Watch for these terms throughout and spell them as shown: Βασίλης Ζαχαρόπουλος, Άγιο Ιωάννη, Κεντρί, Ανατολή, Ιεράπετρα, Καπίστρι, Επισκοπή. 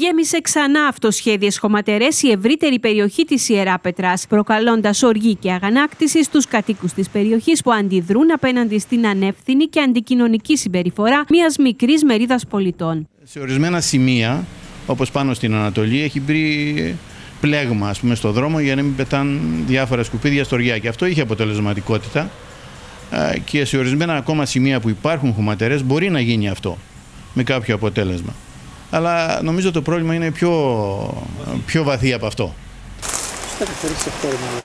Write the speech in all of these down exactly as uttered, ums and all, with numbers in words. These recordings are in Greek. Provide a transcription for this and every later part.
γέμισε ξανά αυτοσχέδιες χωματερές η ευρύτερη περιοχή της Ιεράπετρας, προκαλώντας οργή και αγανάκτηση στους κατοίκους της περιοχής που αντιδρούν απέναντι στην ανεύθυνη και αντικοινωνική συμπεριφορά μιας μικρής μερίδας πολιτών. Σε ορισμένα σημεία, όπως πάνω στην Ανατολή, έχει μπει πλέγμα, ας πούμε, στο δρόμο για να μην πετάνε διάφορα σκουπίδια στοριά. Και αυτό είχε αποτελεσματικότητα. Και σε ορισμένα ακόμα σημεία που υπάρχουν χωματερές μπορεί να γίνει αυτό με κάποιο αποτέλεσμα. Αλλά νομίζω το πρόβλημα είναι πιο, πιο βαθύ από αυτό.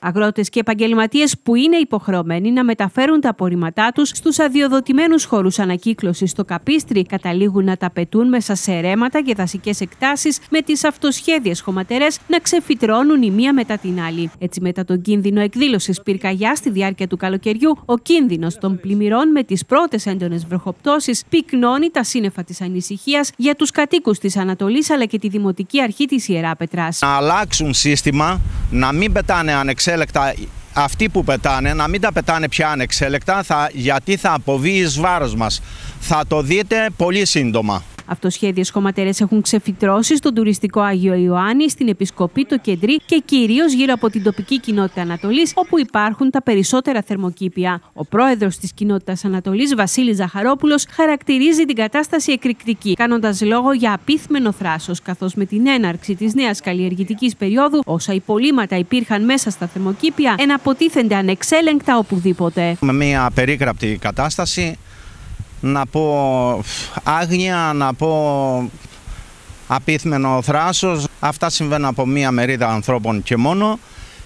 Αγρότες και επαγγελματίες που είναι υποχρεωμένοι να μεταφέρουν τα απορρίμματά τους στους αδειοδοτημένους χώρους ανακύκλωσης στο Καπίστρι καταλήγουν να τα πετούν μέσα σε ρέματα και δασικές εκτάσεις, με τις αυτοσχέδιες χωματερές να ξεφυτρώνουν η μία μετά την άλλη. Έτσι, μετά τον κίνδυνο εκδήλωσης πυρκαγιάς στη διάρκεια του καλοκαιριού, ο κίνδυνος των πλημμυρών με τις πρώτες έντονες βροχοπτώσεις πυκνώνει τα σύννεφα της ανησυχίας για τους κατοίκους της Ανατολής αλλά και τη Δημοτική Αρχή της Ιεράπετρας. Να αλλάξουν σύστημα. Να μην πετάνε ανεξέλεκτα, αυτοί που πετάνε, να μην τα πετάνε πια ανεξέλεκτα, θα, γιατί θα αποβεί εις βάρος μας. Θα το δείτε πολύ σύντομα. Αυτοσχέδιες χωματερές έχουν ξεφυτρώσει στον τουριστικό Άγιο Ιωάννη, στην Επισκοπή, το Κεντρί και κυρίως γύρω από την τοπική κοινότητα Ανατολής, όπου υπάρχουν τα περισσότερα θερμοκήπια. Ο πρόεδρος της κοινότητας Ανατολής, Βασίλης Ζαχαρόπουλος, χαρακτηρίζει την κατάσταση εκρηκτική, κάνοντας λόγο για απίθμενο θράσος, καθώς με την έναρξη της νέας καλλιεργητικής περίοδου, όσα υπολείμματα υπήρχαν μέσα στα θερμοκήπια, εναποτίθενται ανεξέλεγκτα οπουδήποτε. Με μια περίγραπτη κατάσταση. Να πω άγνοια, να πω απίθμενο θράσος. Αυτά συμβαίνουν από μία μερίδα ανθρώπων και μόνο.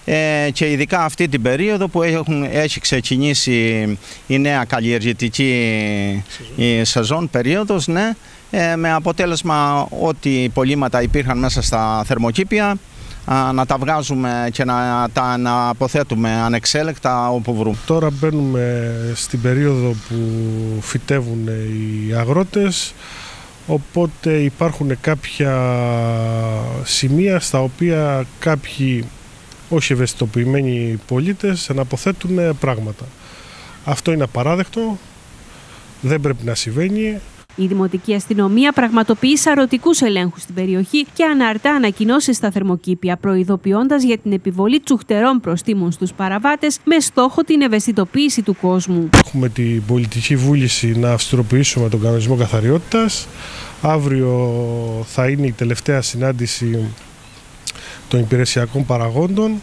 Ε, και ειδικά αυτή την περίοδο που έχουν, έχει ξεκινήσει η νέα καλλιεργητική η σεζόν περίοδος, ναι, ε, με αποτέλεσμα ότι υπολείμματα υπήρχαν μέσα στα θερμοκήπια να τα βγάζουμε και να τα να αποθέτουμε ανεξέλεκτα όπου βρούμε. Τώρα μπαίνουμε στην περίοδο που φυτεύουν οι αγρότες, οπότε υπάρχουν κάποια σημεία στα οποία κάποιοι όχι ευαισθητοποιημένοι πολίτες αναποθέτουν πράγματα. Αυτό είναι απαράδεκτο, δεν πρέπει να συμβαίνει. Η Δημοτική Αστυνομία πραγματοποιεί σαρωτικούς ελέγχους στην περιοχή και αναρτά ανακοινώσεις στα θερμοκήπια, προειδοποιώντας για την επιβολή τσουχτερών προστίμων στους παραβάτες με στόχο την ευαισθητοποίηση του κόσμου. Έχουμε την πολιτική βούληση να αυστηροποιήσουμε τον κανονισμό καθαριότητας. Αύριο θα είναι η τελευταία συνάντηση των υπηρεσιακών παραγόντων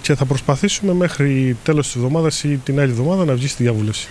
και θα προσπαθήσουμε μέχρι τέλος της εβδομάδας ή την άλλη εβδομάδα να βγει στη διαβούλευση.